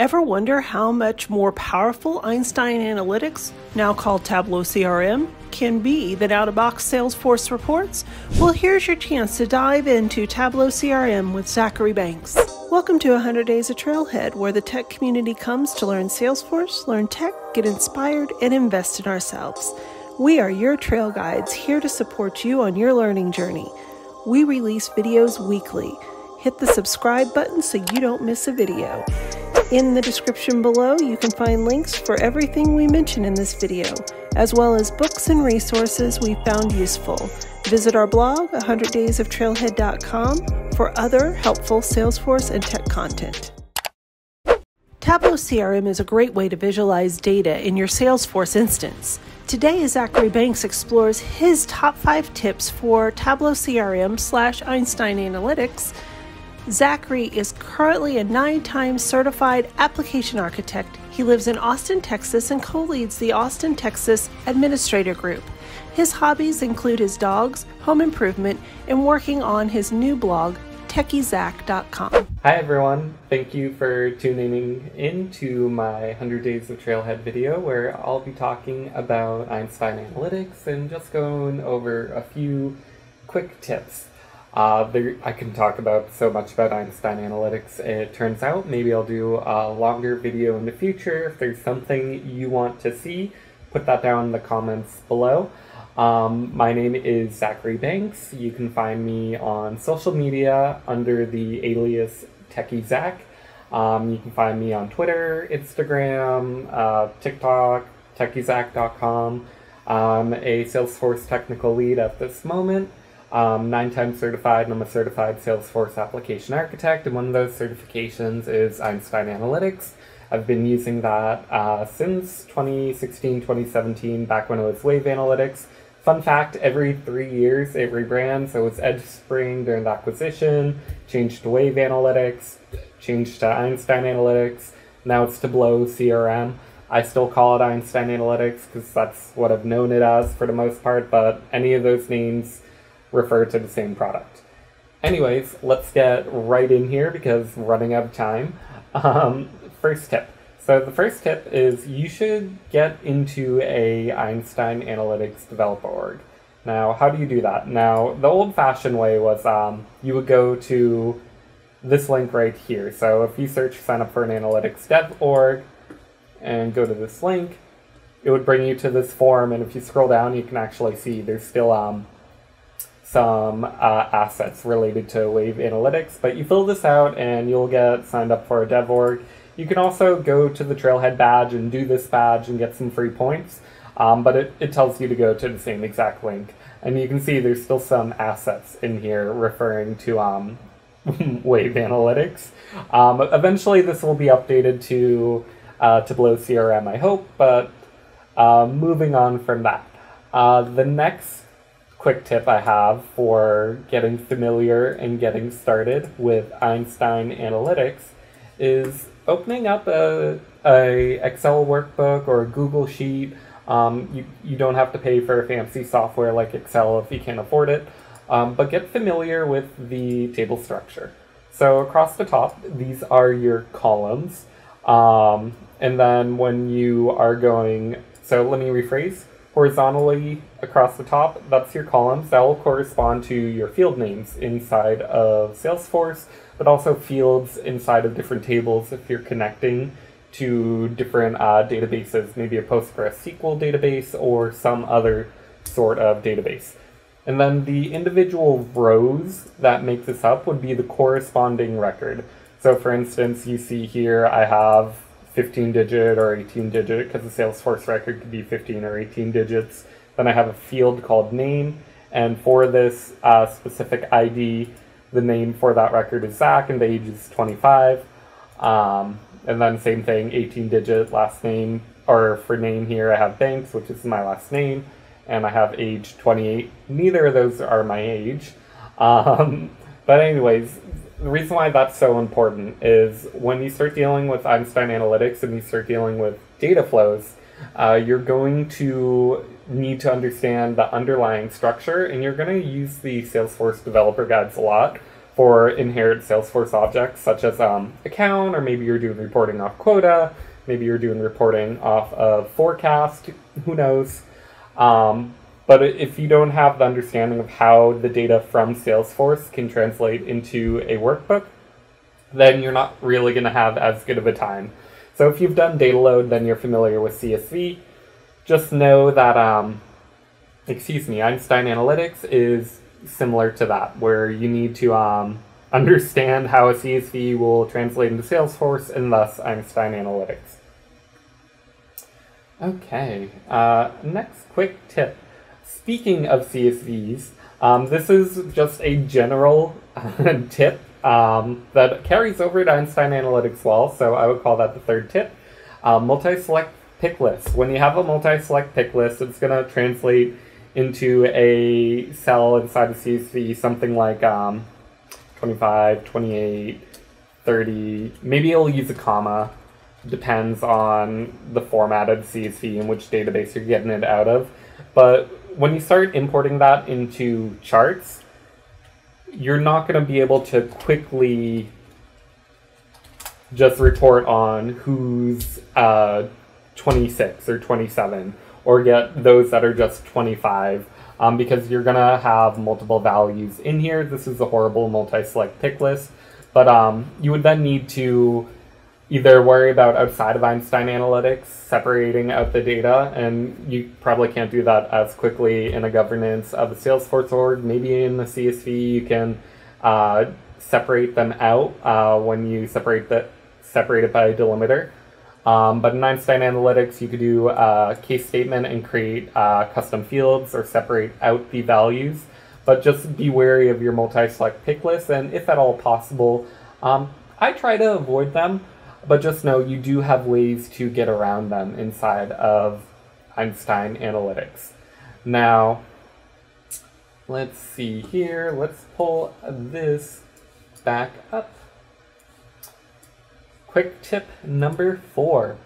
Ever wonder how much more powerful Einstein Analytics, now called Tableau CRM, can be than out-of-box Salesforce reports? Well, here's your chance to dive into Tableau CRM with Zachary Banks. Welcome to 100 Days of Trailhead, where the tech community comes to learn Salesforce, learn tech, get inspired, and invest in ourselves. We are your trail guides, here to support you on your learning journey. We release videos weekly. Hit the subscribe button so you don't miss a video. In the description below, you can find links for everything we mention in this video, as well as books and resources we found useful. Visit our blog, 100daysoftrailhead.com, for other helpful Salesforce and tech content. Tableau CRM is a great way to visualize data in your Salesforce instance. Today, Zachary Banks explores his top 5 tips for Tableau CRM/Einstein Analytics. Zachary is currently a 9-time certified application architect. He lives in Austin, Texas, and co-leads the Austin, Texas Administrator Group. His hobbies include his dogs, home improvement, and working on his new blog, TechieZach.com. Hi everyone, thank you for tuning in to my 100 Days of Trailhead video, where I'll be talking about Einstein Analytics and just going over a few quick tips. I can talk about so much about Einstein Analytics, it turns out. Maybe I'll do a longer video in the future. If there's something you want to see, put that down in the comments below. My name is Zachary Banks. You can find me on social media under the alias TechieZach. You can find me on Twitter, Instagram, TikTok, TechieZach.com. I'm a Salesforce technical lead at this moment. 9-time certified, and I'm a certified Salesforce application architect, and one of those certifications is Einstein Analytics. I've been using that since 2016, 2017, back when it was Wave Analytics. Fun fact, every 3 years it rebrands, so it was EdgeSpring during the acquisition, changed to Wave Analytics, changed to Einstein Analytics, now it's Tableau CRM. I still call it Einstein Analytics because that's what I've known it as for the most part, but any of those names refer to the same product. Anyways, let's get right in here because we're running out of time. First tip. So the first tip is you should get into a Einstein Analytics developer org. Now, how do you do that? Now, the old-fashioned way was you would go to this link right here. So if you search sign up for an analytics dev org and go to this link, it would bring you to this form. And if you scroll down, you can actually see there's still some assets related to Wave Analytics, but you fill this out and you'll get signed up for a dev org. You can also go to the Trailhead badge and do this badge and get some free points, but it tells you to go to the same exact link. And you can see there's still some assets in here referring to Wave Analytics. Eventually this will be updated to Tableau CRM, I hope, but moving on from that. The next quick tip I have for getting familiar and getting started with Einstein Analytics is opening up a Excel workbook or a Google Sheet. You don't have to pay for fancy software like Excel if you can't afford it, but get familiar with the table structure. So across the top, these are your columns. And then when you are going, so let me rephrase. Horizontally across the top, that's your columns. That will correspond to your field names inside of Salesforce, but also fields inside of different tables if you're connecting to different databases, maybe a PostgreSQL database or some other sort of database. And then the individual rows that make this up would be the corresponding record. So for instance, you see here I have 15-digit or 18-digit, because the Salesforce record could be 15 or 18 digits. Then I have a field called name, and for this specific ID, the name for that record is Zach, and the age is 25. And then same thing, 18-digit last name, or for name here I have Banks, which is my last name, and I have age 28. Neither of those are my age. But anyways, the reason why that's so important is when you start dealing with Einstein Analytics and you start dealing with data flows, you're going to need to understand the underlying structure, and you're going to use the Salesforce developer guides a lot for inherent Salesforce objects, such as account, or maybe you're doing reporting off quota, maybe you're doing reporting off of forecast, who knows. But if you don't have the understanding of how the data from Salesforce can translate into a workbook, then you're not really going to have as good of a time. So if you've done data load, then you're familiar with CSV. Just know that, Einstein Analytics is similar to that, where you need to understand how a CSV will translate into Salesforce, and thus Einstein Analytics. Okay, next quick tip. Speaking of CSVs, this is just a general tip that carries over to Einstein Analytics well, so I would call that the third tip. Multi-select pick list. When you have a multi-select pick list, it's going to translate into a cell inside of CSV, something like 25, 28, 30, maybe it'll use a comma, depends on the formatted CSV and which database you're getting it out of. But when you start importing that into charts, you're not going to be able to quickly just report on who's 26 or 27, or get those that are just 25, because you're going to have multiple values in here. This is a horrible multi-select pick list, but you would then need to either worry about outside of Einstein Analytics, separating out the data, and you probably can't do that as quickly in a governance of a Salesforce org. Maybe in the CSV you can separate them out when you separate it by a delimiter. But in Einstein Analytics, you could do a case statement and create custom fields or separate out the values. But just be wary of your multi-select pick lists, and if at all possible, I try to avoid them. But just know you do have ways to get around them inside of Einstein Analytics. Now, let's see here. Let's pull this back up. Quick tip number 4.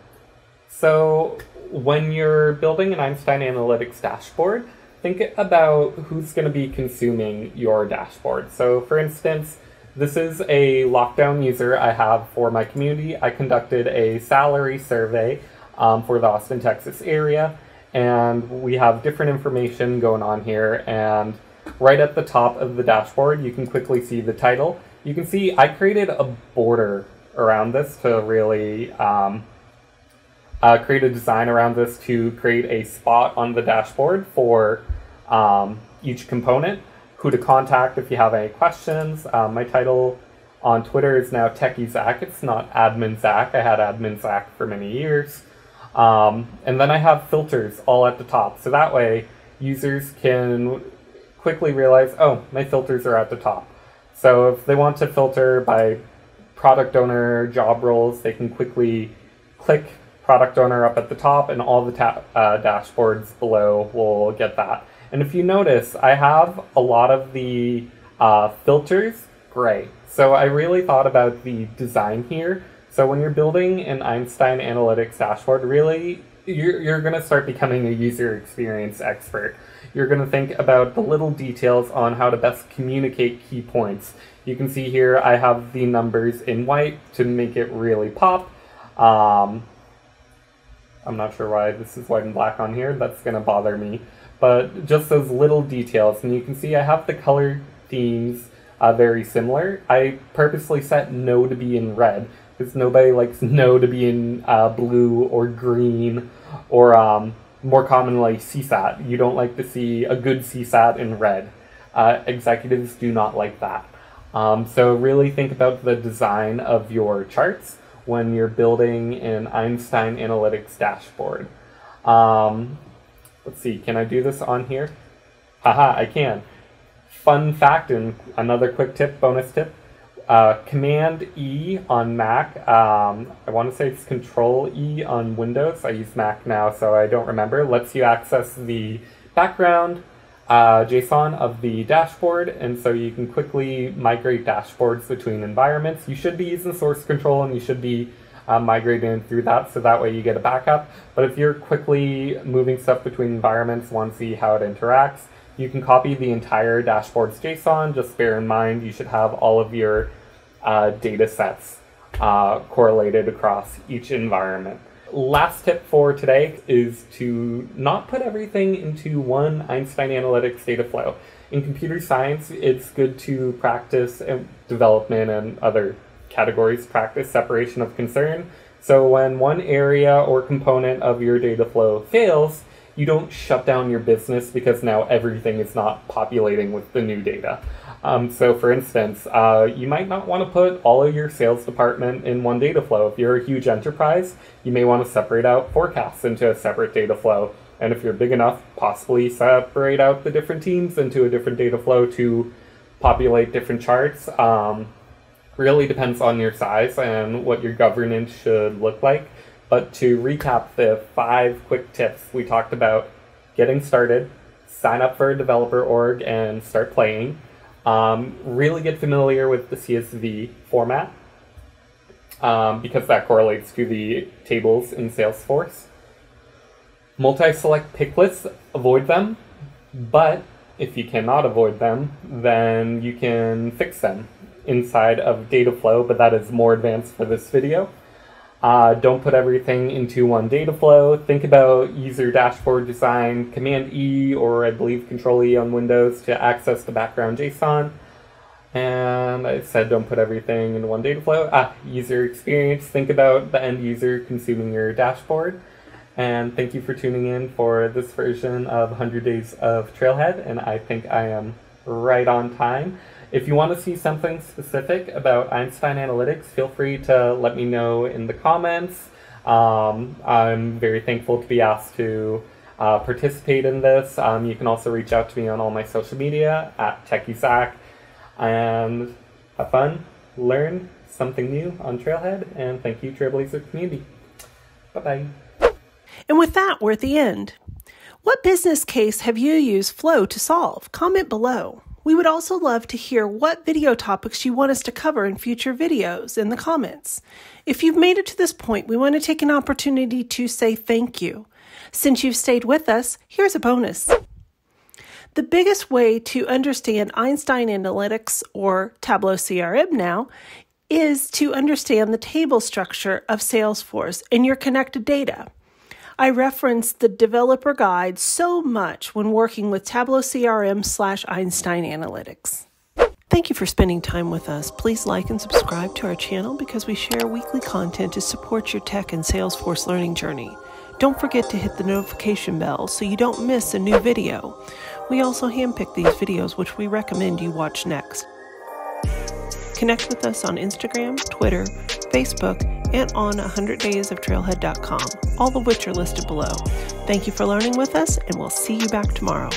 So when you're building an Einstein Analytics dashboard, think about who's going to be consuming your dashboard. So for instance, this is a lockdown user I have for my community. I conducted a salary survey for the Austin, Texas area, and we have different information going on here. And right at the top of the dashboard, you can quickly see the title. You can see I created a border around this to really create a design around this to create a spot on the dashboard for each component, who to contact if you have any questions. My title on Twitter is now TechieZach. It's not Admin Zach. I had Admin Zach for many years. And then I have filters all at the top. So that way users can quickly realize, oh, my filters are at the top. So if they want to filter by product owner, job roles, they can quickly click product owner up at the top, and all the dashboards below will get that. And if you notice, I have a lot of the filters gray. So I really thought about the design here. So when you're building an Einstein Analytics dashboard, really, you're going to start becoming a user experience expert. You're going to think about the little details on how to best communicate key points. You can see here I have the numbers in white to make it really pop. I'm not sure why this is white and black on here. That's going to bother me. But just those little details. And you can see I have the color themes very similar. I purposely set no to be in red, because nobody likes no to be in blue or green, or more commonly CSAT. You don't like to see a good CSAT in red. Executives do not like that. So really think about the design of your charts when you're building an Einstein Analytics dashboard. Let's see, can I do this on here? Haha, I can. Fun fact, and another quick tip, bonus tip, Command E on Mac. I want to say it's Control E on Windows. I use Mac now, so I don't remember. Lets you access the background JSON of the dashboard, and so you can quickly migrate dashboards between environments. You should be using source control, and you should be migrating through that, so that way you get a backup. But if you're quickly moving stuff between environments, want to see how it interacts, You can copy the entire dashboard's JSON. Just bear in mind, you should have all of your data sets correlated across each environment. Last tip for today is to not put everything into one Einstein Analytics data flow. In computer science, it's good to practice development and other categories, practice separation of concern. So when one area or component of your data flow fails, you don't shut down your business because now everything is not populating with the new data. So for instance, you might not want to put all of your sales department in one data flow. If you're a huge enterprise, you may want to separate out forecasts into a separate data flow. And if you're big enough, possibly separate out the different teams into a different data flow to populate different charts. Really depends on your size and what your governance should look like. But to recap the 5 quick tips, we talked about getting started, sign up for a developer org and start playing, really get familiar with the CSV format because that correlates to the tables in Salesforce. Multi-select pick lists, avoid them, but if you cannot avoid them, then you can fix them inside of data flow, but that is more advanced for this video. Don't put everything into one data flow. Think about user dashboard design, Command-E or I believe Control-E on Windows to access the background JSON. And I said don't put everything in one data flow. User experience, think about the end user consuming your dashboard. And thank you for tuning in for this version of 100 Days of Trailhead, and I think I am right on time. If you want to see something specific about Einstein Analytics, feel free to let me know in the comments. I'm very thankful to be asked to participate in this. You can also reach out to me on all my social media at TechieZach. And have fun, learn something new on Trailhead, and thank you, Trailblazer community. Bye-bye. And with that, we're at the end. What business case have you used Flow to solve? Comment below. We would also love to hear what video topics you want us to cover in future videos in the comments. If you've made it to this point, we want to take an opportunity to say thank you. Since you've stayed with us, here's a bonus. The biggest way to understand Einstein Analytics or Tableau CRM now is to understand the table structure of Salesforce and your connected data. I referenced the developer guide so much when working with Tableau CRM / Einstein Analytics. Thank you for spending time with us. Please like and subscribe to our channel because we share weekly content to support your tech and Salesforce learning journey. Don't forget to hit the notification bell so you don't miss a new video. We also handpick these videos which we recommend you watch next. Connect with us on Instagram, Twitter, Facebook, and on 100daysoftrailhead.com, all of which are listed below. Thank you for learning with us, and we'll see you back tomorrow.